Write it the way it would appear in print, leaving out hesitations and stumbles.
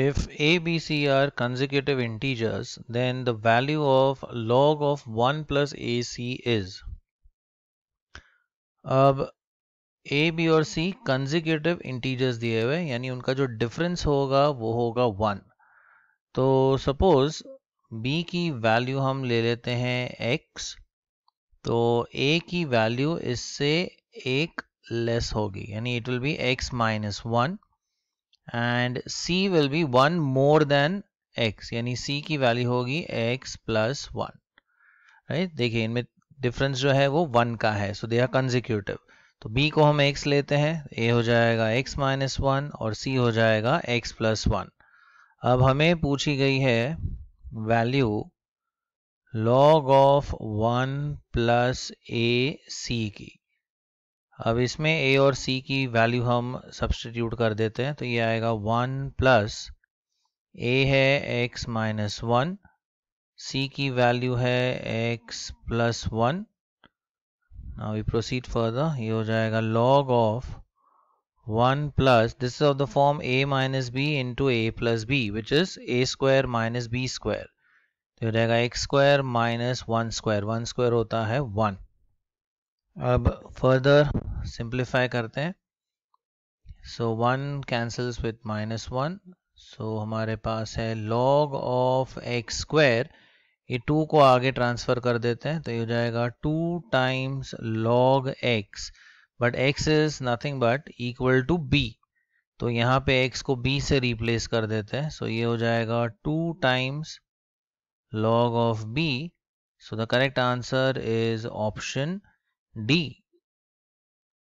If a, b, c are consecutive integers, then the value of log of 1 plus ac is. अब a, b और c consecutive integers दिए हुए हैं, यानी उनका जो difference होगा वो होगा 1. तो suppose b की value हम ले लेते हैं x, तो a की value इससे 1 less होगी, यानी it will be x minus 1. And c will be 1 more than x, यानी c की वैल्यू होगी x plus 1. राइट, देखिए इनमें डिफरेंस जो है वो 1 का है, सो दे आर कंसेक्यूटिव. तो b को हम x लेते हैं, a हो जाएगा x minus 1 और c हो जाएगा x plus 1. अब हमें पूछी गई है value log of 1 plus a c की. अब इसमें a और c की वैल्यू हम सब्स्टिट्यूट कर देते हैं, तो ये आएगा 1 प्लस a है x माइनस 1, c की वैल्यू है x plus 1. Now we proceed further, ये हो जाएगा log of 1 plus, this is of the form a minus b into a plus b, which is a square minus b square. तो ये रहेगा x square minus 1 square, 1 square होता है 1. अब further simplify करते हैं, so 1 cancels with minus 1, so हमारे पास है लॉग ऑफ एक्स स्क्वायर. ये 2 को आगे ट्रांसफर कर देते हैं, तो ये हो जाएगा 2 times log X, but X is nothing but equal to B, तो यहाँ पे एक्स को बी से रिप्लेस कर देते हैं, सो ये हो जाएगा 2 times log of B. So the correct answer is option D.